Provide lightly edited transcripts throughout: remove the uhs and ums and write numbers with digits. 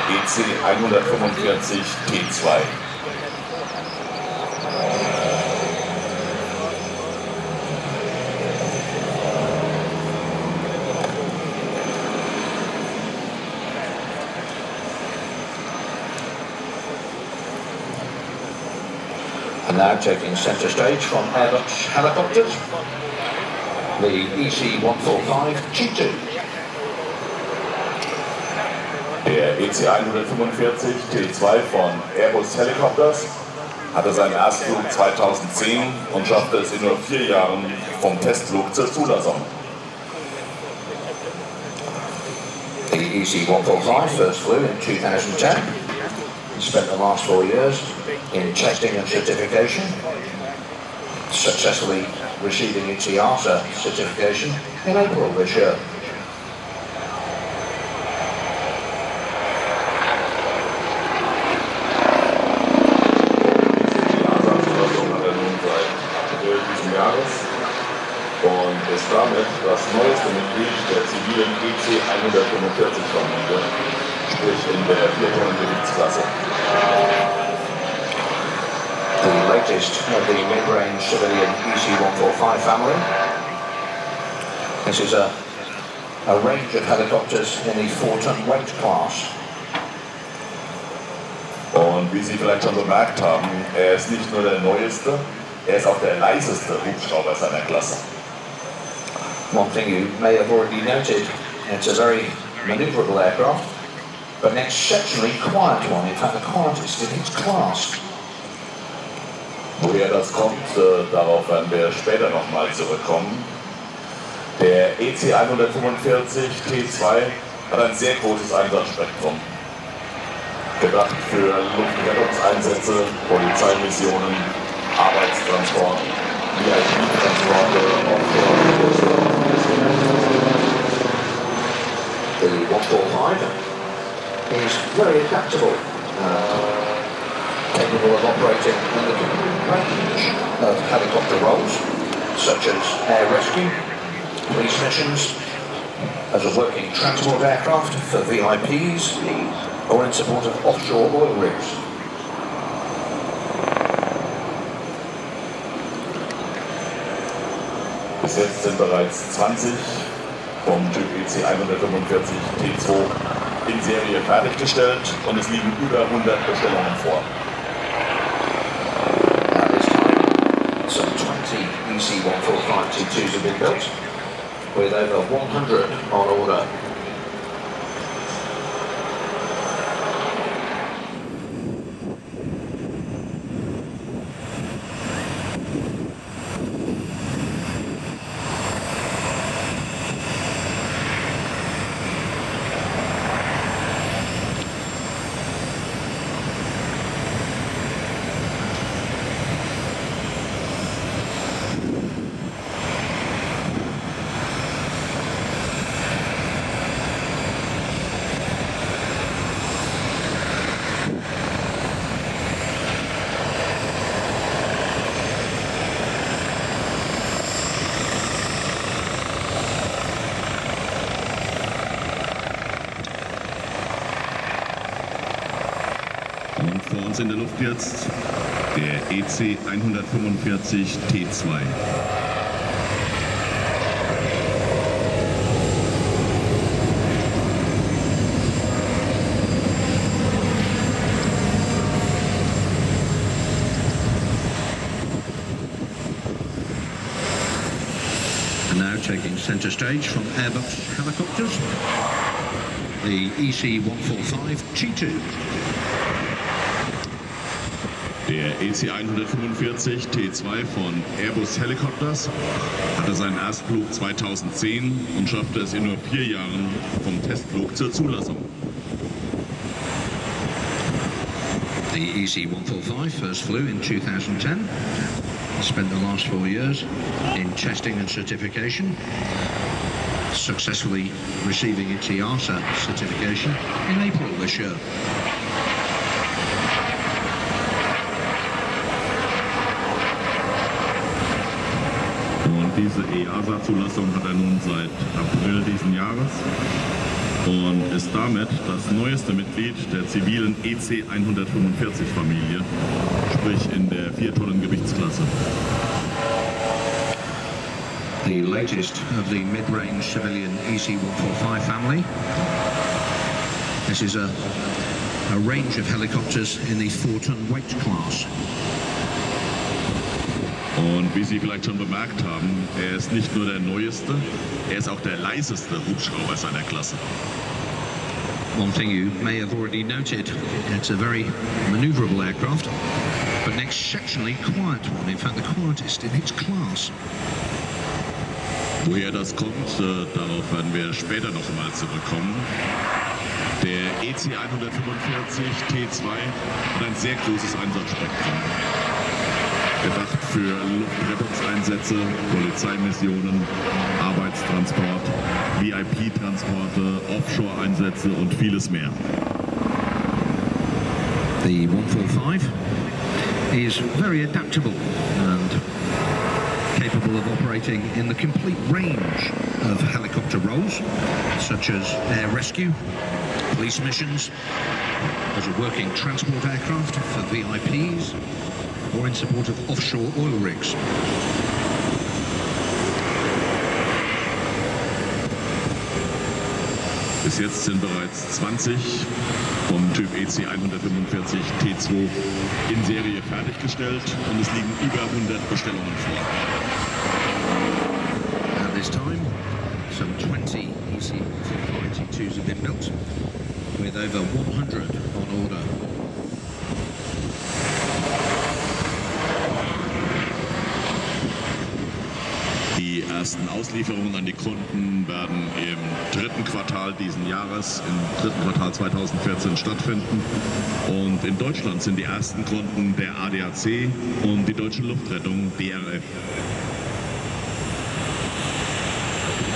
EC-145 T2. And now taking centre stage from Airbus Helicopters, the EC-145 T2. Der EC-145 T2 von Airbus Helicopters hatte seinen Erstflug 2010 und schaffte es in nur 4 Jahren vom Testflug zur Zulassung. The EC-145 first flew in 2010. He spent the last 4 years in testing and certification, successfully receiving its EASA certification in April this year. Und ist damit das neueste Mitglied der zivilen EC-145-Familie, sprich in der 4-Tonnen-Gewichtsklasse. The latest of the mid-range civilian EC-145 family. This is a range of helicopters in the 4-ton weight class. Und wie Sie vielleicht schon bemerkt haben, er ist nicht nur der neueste, er ist auch der leiseste Hubschrauber seiner Klasse. One thing you may have already noted, it's a very maneuverable aircraft, but an exceptionally quiet one, in fact the quietest in its class. Woher das kommt, darauf werden wir später nochmal zurückkommen. Der EC-145 T2 hat ein sehr großes Einsatzspektrum. Gedacht für Luftrettungseinsätze, Polizeimissionen, Arbeitstransport, VIP-Transporte, Offshore. The 145 is very adaptable, capable of operating in the range of helicopter roles, such as air rescue, police missions, as a working transport aircraft for VIPs, or in support of offshore oil rigs. Bis jetzt sind bereits 20 vom Typ EC-145 T2 in Serie fertiggestellt und es liegen über 100 Bestellungen vor. At this time, some 20 EC-145 T2s have been built, with over 100 on order. Vor uns in der Luft jetzt der EC-145 T2. And now taking center stage from Airbus Helicopters, the EC-145 T2. Der EC-145 T2 von Airbus Helicopters hatte seinen Erstflug 2010 und schaffte es in nur 4 Jahren vom Testflug zur Zulassung. The EC-145 first flew in 2010. Spent the last 4 years in testing and certification, successfully receiving its EASA certification in April this year. Diese EASA-Zulassung hat nun seit April diesen Jahres. und ist damit das neueste Mitglied der zivilen EC-145-Familie, sprich in der 4-Tonnen-Gewichtsklasse. The latest of the mid-range civilian EC-145 family. This is a range of helicopters in the 4-ton weight class. Und wie Sie vielleicht schon bemerkt haben, er ist nicht nur der neueste, er ist auch der leiseste Hubschrauber seiner Klasse. One thing you may have already noted, it's a very maneuverable aircraft, but an exceptionally quiet one, in fact the quietest in its class. Woher das kommt, darauf werden wir später noch mal zurückkommen. Der EC-145 T2 hat ein sehr großes Einsatzspektrum. Gedacht für Luftrettungseinsätze, Polizeimissionen, Arbeitstransport, VIP-Transporte, Offshore-Einsätze und vieles mehr. The 145 is very adaptable and capable of operating in the complete range of helicopter roles, such as air rescue, police missions, as a working transport aircraft for VIPs, or in support of offshore oil rigs. Bis jetzt sind bereits 20 vom Typ EC 145 T2 in Serie fertiggestellt und es liegen über 100 Bestellungen vor. At this time, some 20 EC-145 T2s have been built, with over 100 on order. Die ersten Auslieferungen an die Kunden werden im dritten Quartal diesen Jahres, im dritten Quartal 2014 stattfinden. Und in Deutschland sind die ersten Kunden der ADAC und die Deutsche Luftrettung DRF.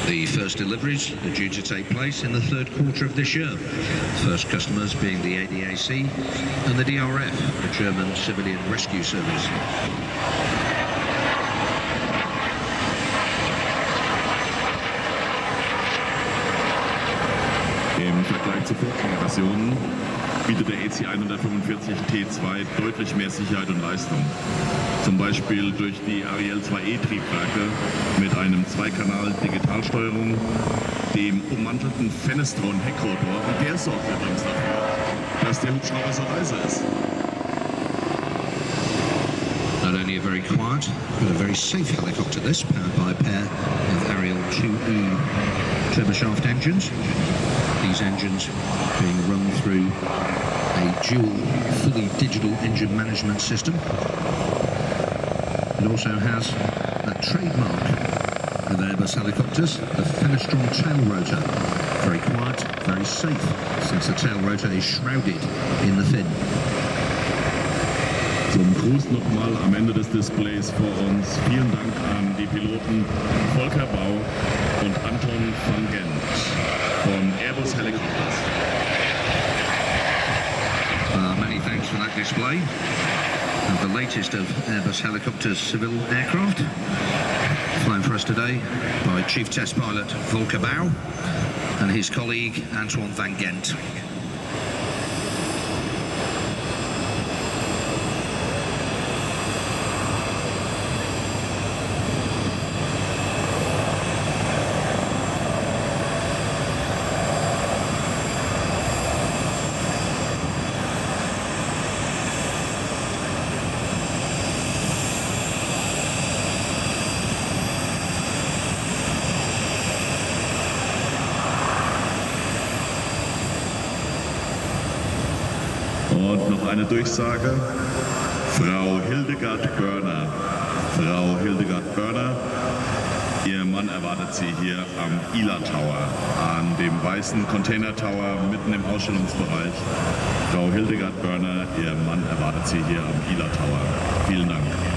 The first deliveries are due to take place in the third quarter of this year. The first customers being the ADAC and the DRF, the German Civilian Rescue Service. Im Vergleich zu Vorgängerversionen bietet der EC-145 T2 deutlich mehr Sicherheit und Leistung. Zum Beispiel durch die Ariel 2E Triebwerke mit einem 2-Kanal-Digitalsteuerung, dem ummantelten Fenestron Heckrotor, und der sorgt übrigens dafür, dass der Hubschrauber so leise ist. Not only a very quiet, but a very safe helicopter, this powered by a pair of Ariel 2E turboshaft engines. These engines being run through a dual, fully digital engine management system. It also has a trademark of Airbus Helicopters, the Fenestron tail rotor. Very quiet, very safe, since the tail rotor is shrouded in the fin. Zum Gruß nochmal am Ende des Displays vor uns. Vielen Dank an die Piloten Volker Bau und Anton van Gent from Airbus Helicopters. Many thanks for that display of the latest of Airbus Helicopters civil aircraft, flown for us today by Chief Test Pilot Volker Bau and his colleague Anton van Gent. Und noch eine Durchsage, Frau Hildegard Börner. Frau Hildegard Börner, ihr Mann erwartet Sie hier am ILA Tower, an dem weißen Container Tower mitten im Ausstellungsbereich. Frau Hildegard Börner, ihr Mann erwartet Sie hier am ILA Tower. Vielen Dank.